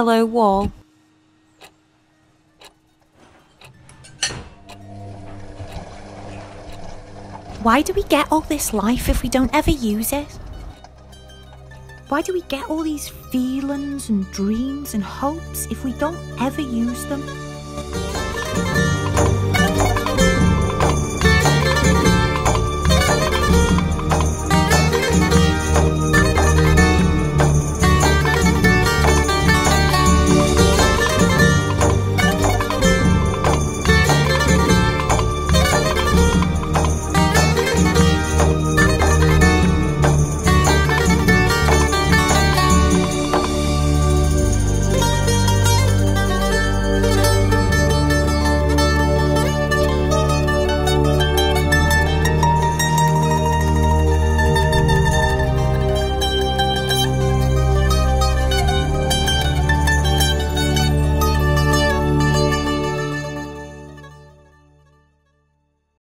Hello wall. Why do we get all this life if we don't ever use it? Why do we get all these feelings and dreams and hopes if we don't ever use them?